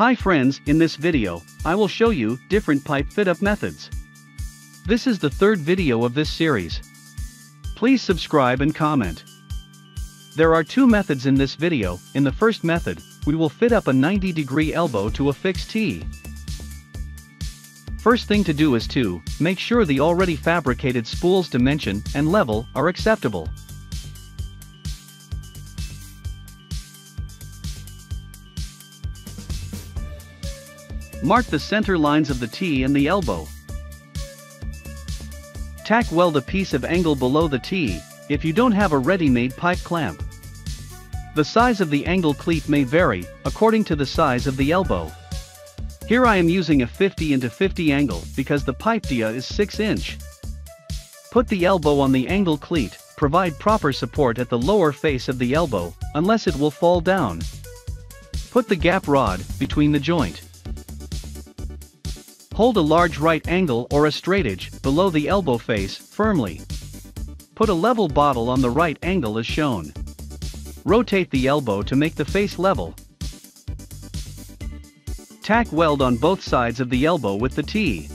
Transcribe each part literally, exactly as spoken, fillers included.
Hi friends, in this video, I will show you different pipe fit-up methods. This is the third video of this series. Please subscribe and comment. There are two methods in this video. In the first method, we will fit up a ninety degree elbow to a fixed T. First thing to do is to make sure the already fabricated spool's dimension and level are acceptable. Mark the center lines of the T and the elbow. Tack weld a piece of angle below the T, if you don't have a ready-made pipe clamp. The size of the angle cleat may vary, according to the size of the elbow. Here I am using a fifty into fifty angle because the pipe dia is six inch. Put the elbow on the angle cleat, provide proper support at the lower face of the elbow, unless it will fall down. Put the gap rod between the joint. Hold a large right angle or a straightedge below the elbow face firmly. Put a level bottle on the right angle as shown. Rotate the elbow to make the face level. Tack weld on both sides of the elbow with the T.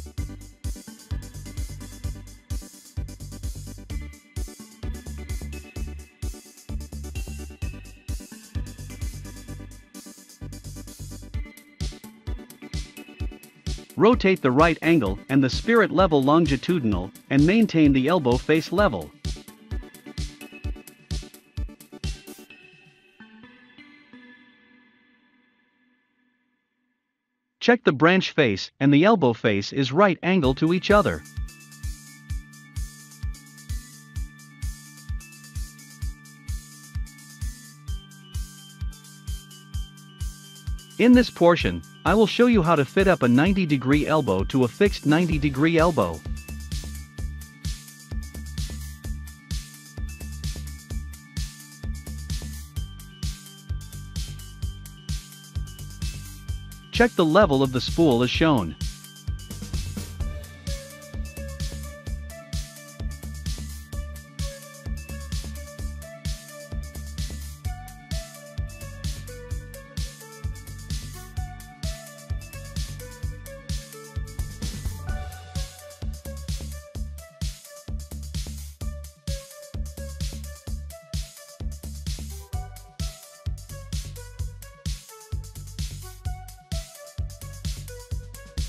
Rotate the right angle and the spirit level longitudinal, and maintain the elbow face level. Check the branch face and the elbow face is right angle to each other. In this portion, I will show you how to fit up a ninety degree elbow to a fixed ninety degree elbow. Check the level of the spool as shown.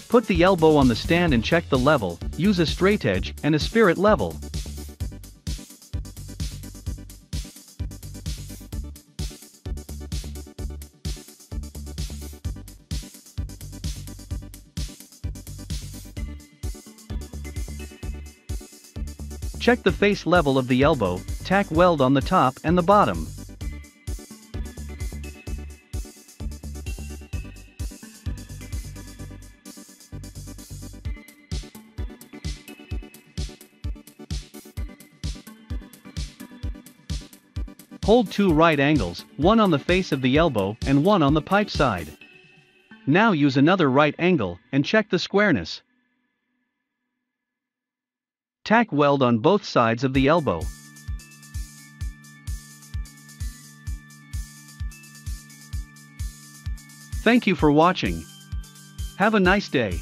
Put the elbow on the stand and check the level, use a straightedge and a spirit level. Check the face level of the elbow, tack weld on the top and the bottom. Hold two right angles, one on the face of the elbow and one on the pipe side. Now use another right angle and check the squareness. Tack weld on both sides of the elbow. Thank you for watching. Have a nice day.